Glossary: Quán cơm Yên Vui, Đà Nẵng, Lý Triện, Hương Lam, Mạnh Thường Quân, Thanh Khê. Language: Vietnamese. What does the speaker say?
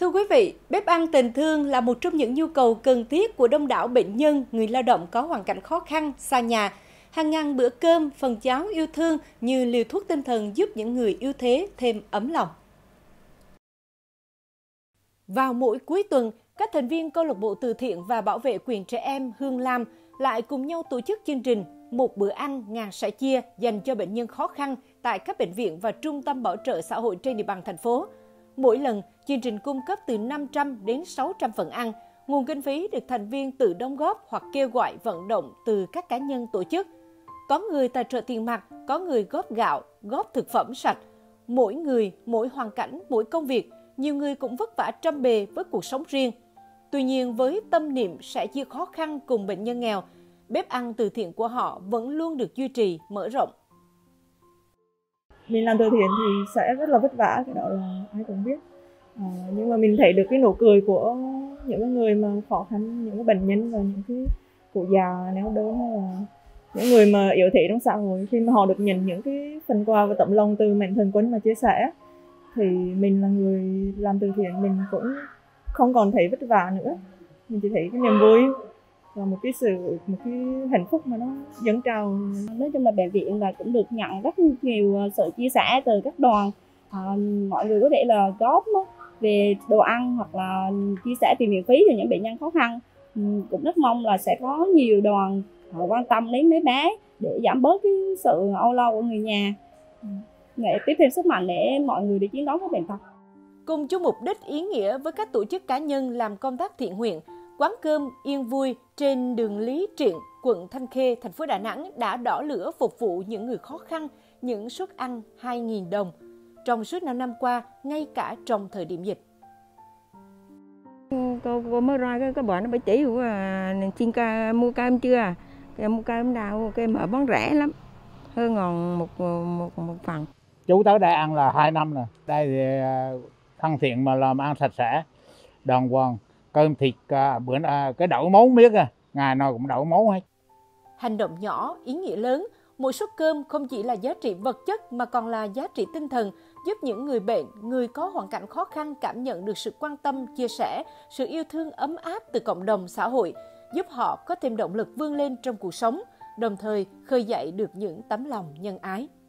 Thưa quý vị, bếp ăn tình thương là một trong những nhu cầu cần thiết của đông đảo bệnh nhân, người lao động có hoàn cảnh khó khăn, xa nhà. Hàng ngàn bữa cơm, phần cháo yêu thương như liều thuốc tinh thần giúp những người yếu thế thêm ấm lòng. Vào mỗi cuối tuần, các thành viên câu lạc bộ từ thiện và bảo vệ quyền trẻ em Hương Lam lại cùng nhau tổ chức chương trình Một bữa ăn ngàn sẻ chia dành cho bệnh nhân khó khăn tại các bệnh viện và trung tâm bảo trợ xã hội trên địa bàn thành phố. Mỗi lần, chương trình cung cấp từ 500 đến 600 phần ăn, nguồn kinh phí được thành viên tự đóng góp hoặc kêu gọi vận động từ các cá nhân tổ chức. Có người tài trợ tiền mặt, có người góp gạo, góp thực phẩm sạch. Mỗi người, mỗi hoàn cảnh, mỗi công việc, nhiều người cũng vất vả trăm bề với cuộc sống riêng. Tuy nhiên, với tâm niệm sẻ chia khó khăn cùng bệnh nhân nghèo, bếp ăn từ thiện của họ vẫn luôn được duy trì, mở rộng. Mình làm từ thiện thì sẽ rất là vất vả, cái đó là ai cũng biết. Nhưng mà mình thấy được cái nụ cười của những người mà khó khăn, những bệnh nhân và những cái cụ già neo đơn hay là những người mà yếu thế trong xã hội. Khi mà họ được nhận những cái phần quà và tấm lòng từ Mạnh Thường Quân mà chia sẻ, thì mình là người làm từ thiện, mình cũng không còn thấy vất vả nữa. Mình chỉ thấy cái niềm vui và một cái hạnh phúc mà nó dâng trào. Nói chung là bệnh viện là cũng được nhận rất nhiều sự chia sẻ từ các đoàn. Mọi người có thể là góp về đồ ăn hoặc là chia sẻ tiền miễn phí cho những bệnh nhân khó khăn. Cũng rất mong là sẽ có nhiều đoàn họ quan tâm đến mấy bé để giảm bớt cái sự âu lo của người nhà, để tiếp thêm sức mạnh để mọi người để chiến đấu với bệnh tật. Cùng chung mục đích ý nghĩa với các tổ chức cá nhân làm công tác thiện nguyện, Quán cơm Yên Vui trên đường Lý Triện, quận Thanh Khê, thành phố Đà Nẵng đã đỏ lửa phục vụ những người khó khăn, những suất ăn 2.000 đồng. Trong suốt 5 năm qua, ngay cả trong thời điểm dịch. Cô mới ra cái bọn nó bả chỉ của chiên ca mua cơm chưa? Mua cơm nào? Cái mở bán rẻ lắm, hơn ngọn một phần. Chú tới đây ăn là 2 năm rồi. Đây thì thân thiện mà làm ăn sạch sẽ, đàng hoàng. Cơm thịt bữa cái đậu máu miết à, ngày nào cũng đậu máu hết. Hành động nhỏ, ý nghĩa lớn, mỗi suất cơm không chỉ là giá trị vật chất mà còn là giá trị tinh thần, giúp những người bệnh, người có hoàn cảnh khó khăn cảm nhận được sự quan tâm, chia sẻ, sự yêu thương ấm áp từ cộng đồng xã hội, giúp họ có thêm động lực vươn lên trong cuộc sống, đồng thời khơi dậy được những tấm lòng nhân ái.